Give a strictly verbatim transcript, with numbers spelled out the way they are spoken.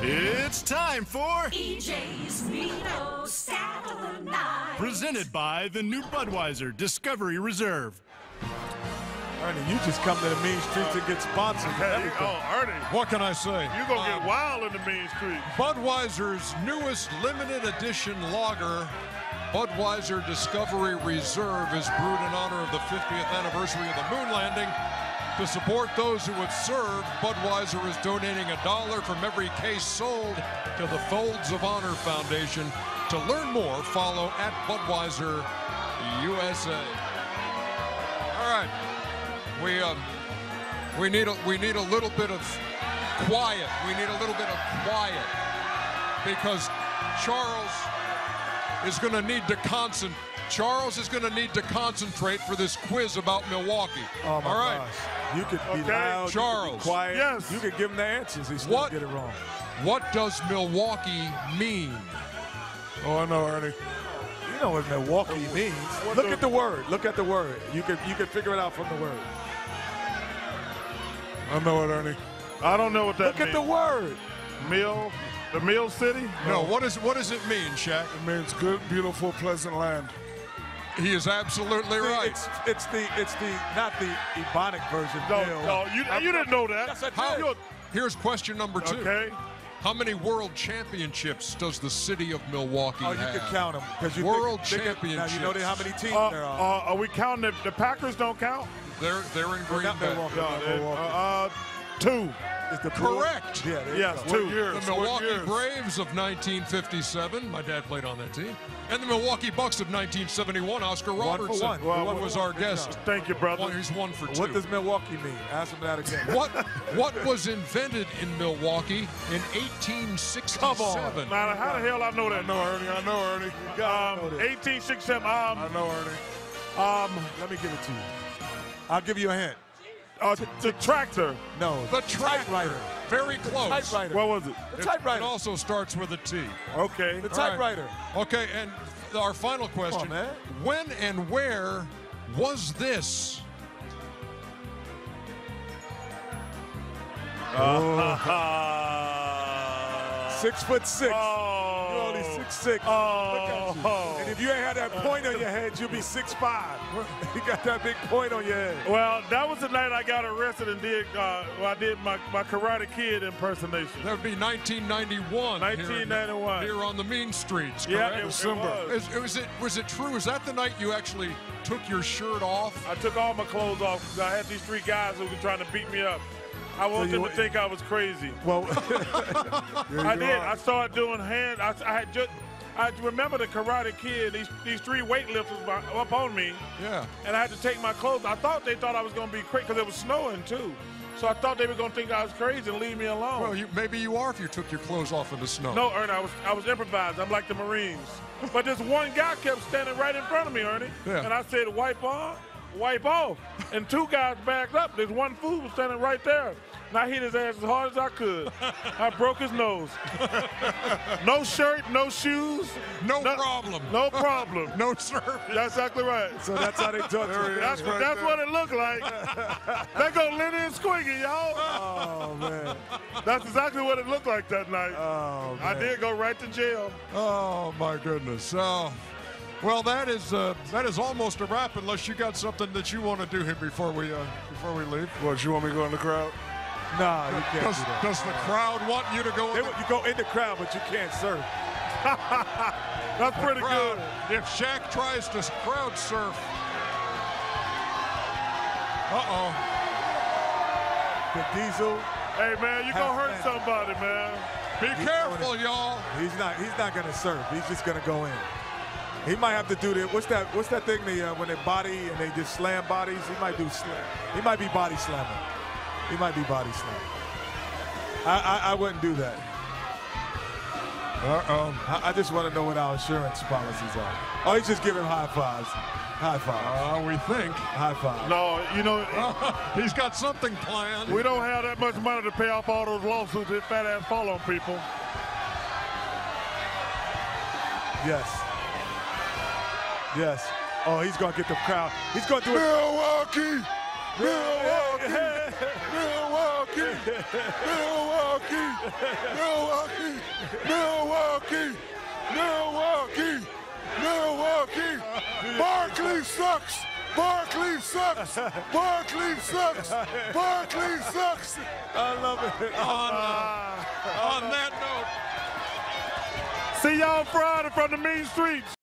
It's time for E J's Vino Saddle and Knives, presented by the new Budweiser Discovery Reserve. Ernie, you just come to the mean streets and get sponsored. Hey, oh, Ernie. What can I say? You're going to um, get wild in the mean streets. Budweiser's newest limited edition lager, Budweiser Discovery Reserve, is brewed in honor of the fiftieth anniversary of the moon landing. To support those who have served, Budweiser is donating a dollar from every case sold to the Folds of Honor Foundation. To learn more, follow at Budweiser U S A. All right, we um, we need a, we need a little bit of quiet. We need a little bit of quiet because Charles is going to need to concentrate. Charles is going to need to concentrate for this quiz about Milwaukee. Oh my All right. gosh. You could be okay. loud, Charles. You could be quiet. Yes. You could give him the answers. He still get it wrong. What does Milwaukee mean? Oh, I know, Ernie. You know what Milwaukee means. What Look the, at the word. Look at the word. You could you could figure it out from the word. I know it, Ernie. I don't know what that Look means. Look at the word. Mill. The Mill City? No. no. What is what does it mean, Shaq? It means good, beautiful, pleasant land. He is absolutely See, right. It's, it's the it's the not the Ebonic version. No, Mill. no, you, you didn't know that. Yes, I did. How, here's question number two. Okay. How many world championships does the city of Milwaukee have? Oh, you have? can count them because you world think, championships. Now you know how many teams uh, there are. Uh, are we counting the, the Packers? Don't count. They're they're in Green Bay. No, no, uh, two. Is the Correct. Yeah, yes, two. The Milwaukee Braves of nineteen fifty-seven. My dad played on that team. And the Milwaukee Bucks of nineteen seventy-one. Oscar Robertson, one for one. Well, who was our guest. One. Thank you, brother. Well, he's one for two. What does Milwaukee mean? Ask him that again. What What was invented in Milwaukee in eighteen sixty-seven? Come on. Now, how the hell I know that? I know, Ernie. I know, Ernie. Um, eighteen sixty-seven. Um, I know, Ernie. Um, Let me give it to you. I'll give you a hint. Uh, the tractor. No. The typewriter. Very close. Typewriter. What was it? The typewriter. It also starts with a T. Okay. The typewriter. Right. Okay, and our final question. Come on, man. When and where was this? Uh, six foot six. Oh. You're only six six. Oh. Look at you. If you ain't had that point on your head, you'll be six five. You got that big point on your head. Well, that was the night I got arrested and did uh, well, I did my, my Karate Kid impersonation. That would be nineteen ninety-one. nineteen ninety-one. Here, in, here on the mean streets, correct? Yeah, it, December. It was. Is, was, it, was it true? Was that the night you actually took your shirt off? I took all my clothes off because I had these three guys who were trying to beat me up. I want so them to think I was crazy. Well, I did. Are. I started doing hand. I, I had just. I remember the Karate Kid, these, these three weightlifters were up on me. Yeah. And I had to take my clothes. I thought they thought I was going to be crazy because it was snowing, too. So I thought they were going to think I was crazy and leave me alone. Well, you, maybe you are if you took your clothes off in the snow. No, Ernie, I was, I was improvised. I'm like the Marines. But this one guy kept standing right in front of me, Ernie. Yeah. And I said, wipe on, wipe off. And two guys backed up. This one fool was standing right there. And I hit his ass as hard as I could. I broke his nose. No shirt, no shoes. No, no problem. No problem. No service. That's exactly right. So that's how they talk to me. That's, right that's what it looked like. There go Lenny and Squiggy, y'all. Oh, man. That's exactly what it looked like that night. Oh, man. I did go right to jail. Oh, my goodness. Oh. Well, that is uh, that is almost a wrap unless you got something that you want to do here before we, uh, before we leave. What, you want me to go in the crowd? Nah, you can't does, do that. Does the crowd want you to go in? They, the, you go in the crowd, but you can't surf. That's the pretty crowd, good. If Shaq tries to crowd surf. Uh-oh. The Diesel. Hey, man, you're going to hurt somebody, man. Be he's careful, y'all. He's not He's not going to surf. He's just going to go in. He might have to do the, what's that, what's that thing they, uh, when they body and they just slam bodies? He might do slam. He might be body slamming. He might be body slamming. I, I, I wouldn't do that. Uh-oh. I, I just want to know what our insurance policies are. Oh, he's just giving high fives. High fives. Uh, we think. High fives. No, you know, he's got something planned. We don't have that much money to pay off all those lawsuits that fat ass fall on people. Yes. Yes. Oh, he's going to get the crowd. He's going to do it. Milwaukee! Milwaukee! Milwaukee! Milwaukee, Milwaukee, Milwaukee, Milwaukee, Milwaukee, Milwaukee. Barkley sucks. Barkley sucks. Barkley sucks. Barkley sucks. I love it. On, uh, on that note. See y'all Friday from the mean streets.